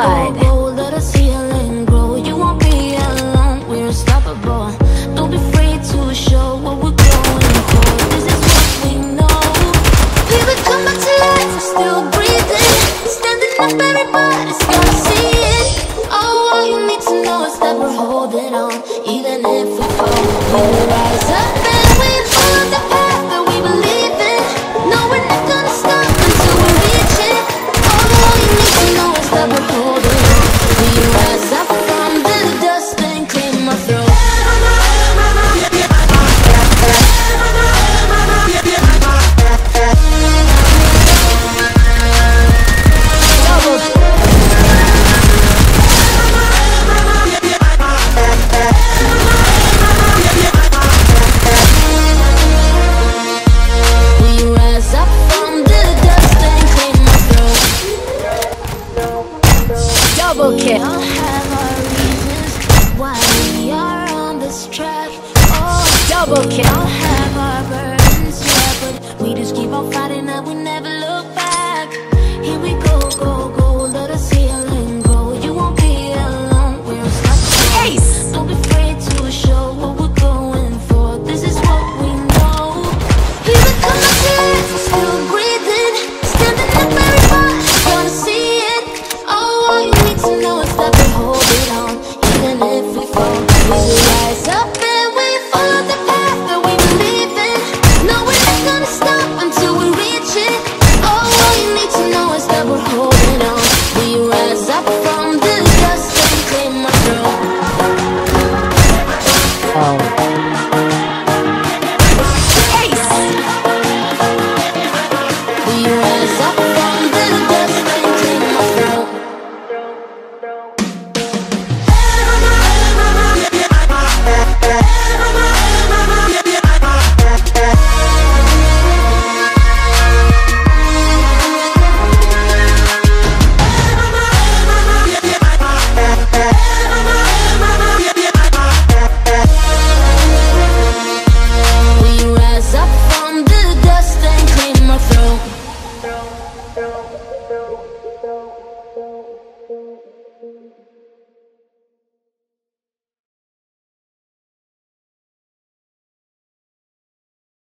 blood. Oh, let us heal and grow. You won't be alone. We're unstoppable. Don't be afraid to show what we're going for. This is what we know. Baby, come back to life. We're still breathing, standing up. Everybody's gonna see it. Oh, all you need to know is that we're holding on, even if we fall. We'll rise up and we follow the path that we believe in. No, we're not gonna stop until we reach it. Oh, all you need to know is that we're holding on. We all have our reasons why we are on this track. Oh, double kill. We all have our burdens, yeah, but we just keep on fighting and we never look back. Here we go, go, go. Let us heal and grow. You won't be alone. We're unstoppable. Ace. Don't be afraid to show what we're going for. This is what we know. Here we come again, still breathing, standing up, everybody's gonna see it. Oh, all you need to know is